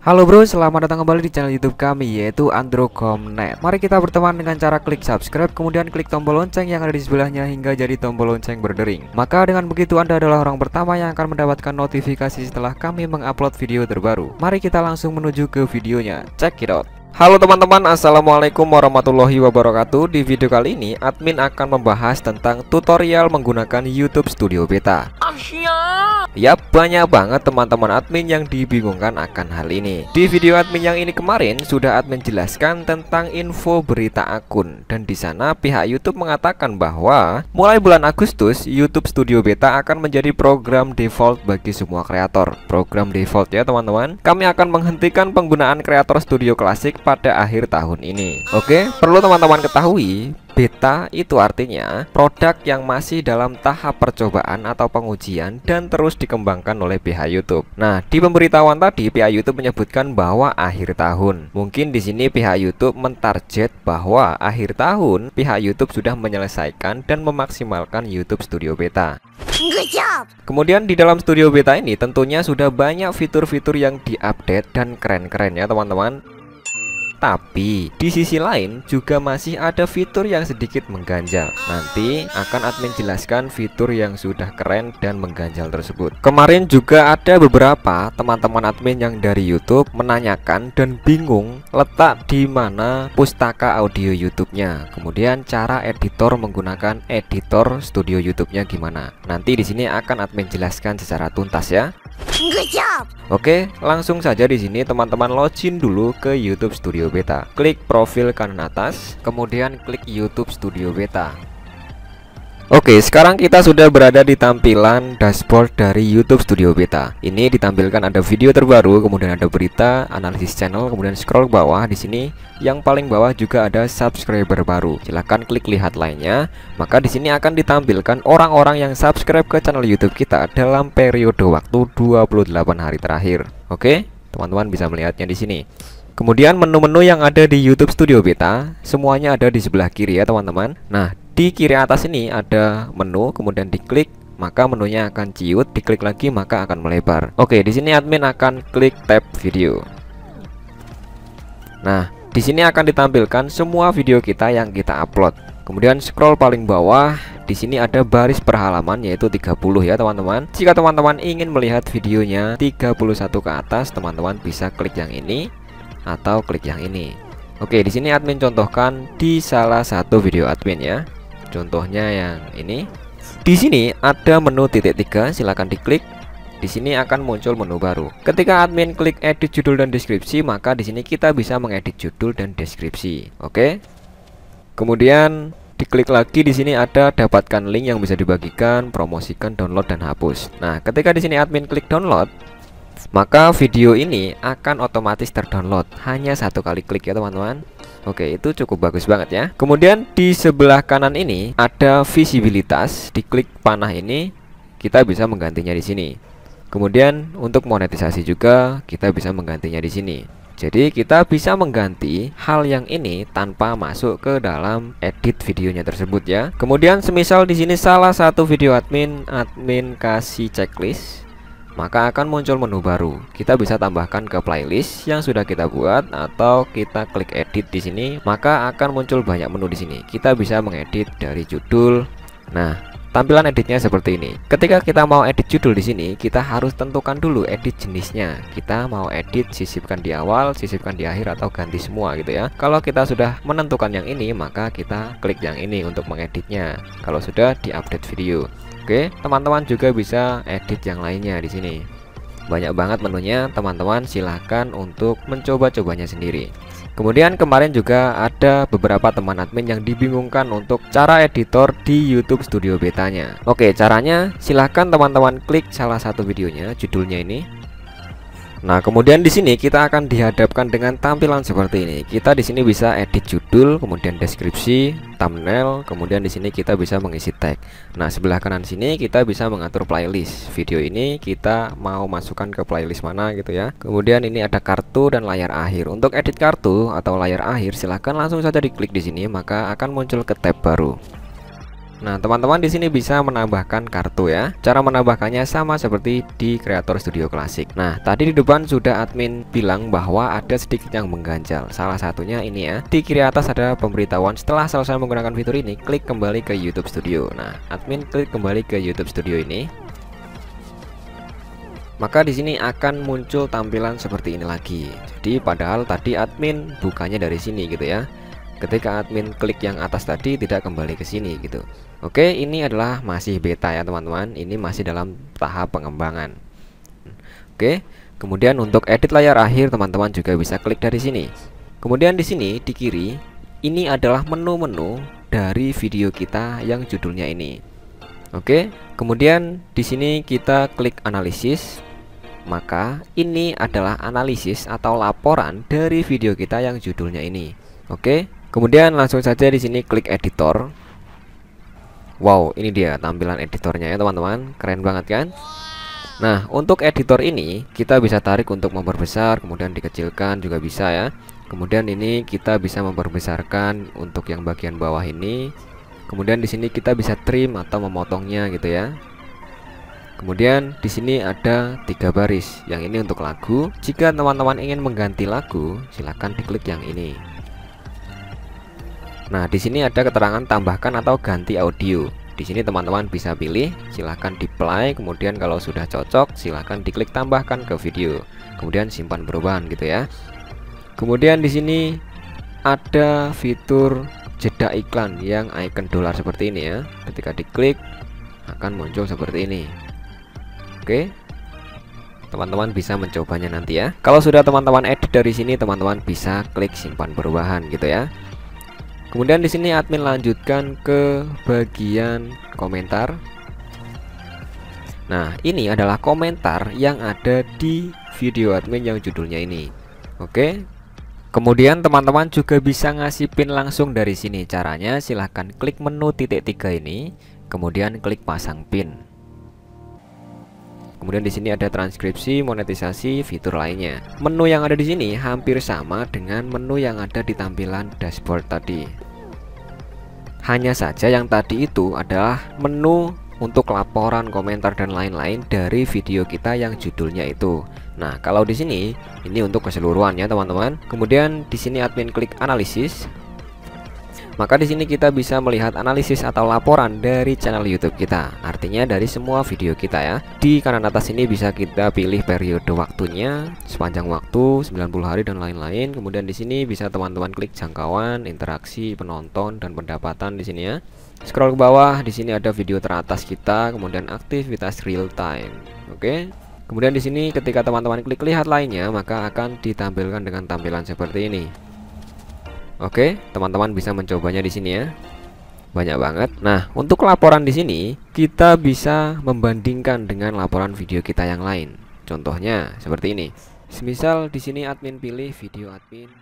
Halo bro, selamat datang kembali di channel YouTube kami yaitu Androcom.net. Mari kita berteman dengan cara klik subscribe kemudian klik tombol lonceng yang ada di sebelahnya hingga jadi tombol lonceng berdering. Maka dengan begitu Anda adalah orang pertama yang akan mendapatkan notifikasi setelah kami mengupload video terbaru. Mari kita langsung menuju ke videonya. Check it out. Halo teman-teman, assalamualaikum warahmatullahi wabarakatuh. Di video kali ini admin akan membahas tentang tutorial menggunakan YouTube Studio Beta. Ya, banyak banget teman-teman admin yang dibingungkan akan hal ini. Di video admin yang ini kemarin sudah admin jelaskan tentang info berita akun, dan di sana pihak YouTube mengatakan bahwa mulai bulan Agustus YouTube Studio Beta akan menjadi program default bagi semua kreator. Program default ya teman-teman. Kami akan menghentikan penggunaan Creator Studio Klasik pada akhir tahun ini. Oke, perlu teman-teman ketahui, beta itu artinya produk yang masih dalam tahap percobaan atau pengujian dan terus dikembangkan oleh pihak YouTube. Nah, di pemberitahuan tadi pihak YouTube menyebutkan bahwa akhir tahun. Mungkin di sini pihak YouTube mentarget bahwa akhir tahun pihak YouTube sudah menyelesaikan dan memaksimalkan YouTube Studio Beta. Good job. Kemudian di dalam Studio Beta ini tentunya sudah banyak fitur-fitur yang diupdate dan keren-keren ya teman-teman. Tapi di sisi lain juga masih ada fitur yang sedikit mengganjal. Nanti akan admin jelaskan fitur yang sudah keren dan mengganjal tersebut. Kemarin juga ada beberapa teman-teman admin yang dari YouTube menanyakan dan bingung letak di mana pustaka audio YouTube-nya. Kemudian cara editor menggunakan editor studio YouTube-nya gimana? Nanti di sini akan admin jelaskan secara tuntas ya. Good job. Oke, langsung saja di sini teman-teman login dulu ke YouTube Studio Beta. Klik profil kanan atas, kemudian klik YouTube Studio Beta. Oke, sekarang kita sudah berada di tampilan dashboard dari YouTube Studio Beta. Ini ditampilkan ada video terbaru, kemudian ada berita, analisis channel, kemudian scroll ke bawah. Di sini yang paling bawah juga ada subscriber baru. Silahkan klik lihat lainnya. Maka di sini akan ditampilkan orang-orang yang subscribe ke channel YouTube kita dalam periode waktu 28 hari terakhir. Oke, teman-teman bisa melihatnya di sini. Kemudian menu-menu yang ada di YouTube Studio Beta semuanya ada di sebelah kiri ya teman-teman. Nah, di kiri atas ini ada menu, kemudian diklik maka menunya akan ciut, diklik lagi maka akan melebar. Oke, di sini admin akan klik tab video. Nah, di sini akan ditampilkan semua video kita yang kita upload. Kemudian scroll paling bawah, di sini ada baris per halaman yaitu 30 ya teman-teman. Jika teman-teman ingin melihat videonya 31 ke atas, teman-teman bisa klik yang ini atau klik yang ini. Oke, di sini admin contohkan di salah satu video admin ya. Contohnya yang ini. Di sini ada menu titik 3, silahkan diklik. Di sini akan muncul menu baru. Ketika admin klik edit judul dan deskripsi, maka di sini kita bisa mengedit judul dan deskripsi. Oke. Kemudian diklik lagi, di sini ada dapatkan link yang bisa dibagikan, promosikan, download dan hapus. Nah, ketika di sini admin klik download, maka video ini akan otomatis terdownload hanya satu kali klik ya teman-teman. Oke, itu cukup bagus banget ya. Kemudian di sebelah kanan ini ada visibilitas, diklik panah ini kita bisa menggantinya di sini. Kemudian untuk monetisasi juga kita bisa menggantinya di sini. Jadi kita bisa mengganti hal yang ini tanpa masuk ke dalam edit videonya tersebut ya. Kemudian semisal di sini salah satu video admin kasih checklist, maka akan muncul menu baru. Kita bisa tambahkan ke playlist yang sudah kita buat atau kita klik edit di sini, maka akan muncul banyak menu di sini. Kita bisa mengedit dari judul. Nah, tampilan editnya seperti ini. Ketika kita mau edit judul di sini, kita harus tentukan dulu edit jenisnya. Kita mau edit sisipkan di awal, sisipkan di akhir atau ganti semua gitu ya. Kalau kita sudah menentukan yang ini, maka kita klik yang ini untuk mengeditnya. Kalau sudah di-update video. Oke, teman-teman juga bisa edit yang lainnya di sini. Banyak banget menunya, teman-teman silahkan untuk mencoba-cobanya sendiri. Kemudian kemarin juga ada beberapa teman admin yang dibingungkan untuk cara editor di YouTube Studio Betanya. Oke, caranya silahkan teman-teman klik salah satu videonya, judulnya ini. Nah, kemudian di sini kita akan dihadapkan dengan tampilan seperti ini. Kita di sini bisa edit judul, kemudian deskripsi, thumbnail, kemudian di sini kita bisa mengisi tag. Nah, sebelah kanan sini kita bisa mengatur playlist. Video ini kita mau masukkan ke playlist mana gitu ya. Kemudian ini ada kartu dan layar akhir. Untuk edit kartu atau layar akhir silahkan langsung saja diklik di sini, maka akan muncul ke tab baru. Nah, teman-teman di sini bisa menambahkan kartu ya. Cara menambahkannya sama seperti di Creator Studio Klasik. Nah, tadi di depan sudah admin bilang bahwa ada sedikit yang mengganjal. Salah satunya ini ya. Di kiri atas ada pemberitahuan setelah selesai menggunakan fitur ini, klik kembali ke YouTube Studio. Nah, admin klik kembali ke YouTube Studio ini. Maka di sini akan muncul tampilan seperti ini lagi. Jadi padahal tadi admin bukanya dari sini gitu ya. Ketika admin klik yang atas tadi tidak kembali ke sini gitu. Oke, ini adalah masih beta ya teman-teman. Ini masih dalam tahap pengembangan. Oke, kemudian untuk edit layar akhir teman-teman juga bisa klik dari sini. Kemudian di sini di kiri ini adalah menu-menu dari video kita yang judulnya ini. Oke, kemudian di sini kita klik analisis. Maka ini adalah analisis atau laporan dari video kita yang judulnya ini. Oke. Kemudian langsung saja di sini klik editor. Wow, ini dia tampilan editornya ya teman-teman, keren banget kan? Nah, untuk editor ini kita bisa tarik untuk memperbesar, kemudian dikecilkan juga bisa ya. Kemudian ini kita bisa memperbesarkan untuk yang bagian bawah ini. Kemudian di sini kita bisa trim atau memotongnya gitu ya. Kemudian di sini ada 3 baris. Yang ini untuk lagu. Jika teman-teman ingin mengganti lagu, silahkan diklik yang ini. Nah, di sini ada keterangan tambahkan atau ganti audio. Di sini teman-teman bisa pilih, silahkan di-play. Kemudian kalau sudah cocok, silahkan diklik tambahkan ke video. Kemudian simpan perubahan gitu ya. Kemudian di sini ada fitur jeda iklan yang icon dolar seperti ini ya. Ketika diklik akan muncul seperti ini. Oke. Teman-teman bisa mencobanya nanti ya. Kalau sudah teman-teman edit dari sini, teman-teman bisa klik simpan perubahan gitu ya. Kemudian di sini admin lanjutkan ke bagian komentar. Nah, ini adalah komentar yang ada di video admin yang judulnya ini. Oke. Kemudian teman-teman juga bisa ngasih pin langsung dari sini. Caranya silahkan klik menu titik 3 ini, kemudian klik pasang pin. Kemudian di sini ada transkripsi, monetisasi, fitur lainnya. Menu yang ada di sini hampir sama dengan menu yang ada di tampilan dashboard tadi. Hanya saja yang tadi itu adalah menu untuk laporan, komentar dan lain-lain dari video kita yang judulnya itu. Nah, kalau di sini ini untuk keseluruhannya teman-teman. Kemudian di sini admin klik analisis. Maka di sini kita bisa melihat analisis atau laporan dari channel YouTube kita. Artinya dari semua video kita ya. Di kanan atas ini bisa kita pilih periode waktunya, sepanjang waktu, 90 hari dan lain-lain. Kemudian di sini bisa teman-teman klik jangkauan, interaksi, penonton dan pendapatan di sini ya. Scroll ke bawah, di sini ada video teratas kita, kemudian aktivitas real time. Oke. Kemudian di sini ketika teman-teman klik lihat lainnya, maka akan ditampilkan dengan tampilan seperti ini. Oke, teman-teman bisa mencobanya di sini ya. Banyak banget. Nah, untuk laporan di sini kita bisa membandingkan dengan laporan video kita yang lain. Contohnya seperti ini. Semisal di sini admin pilih video admin.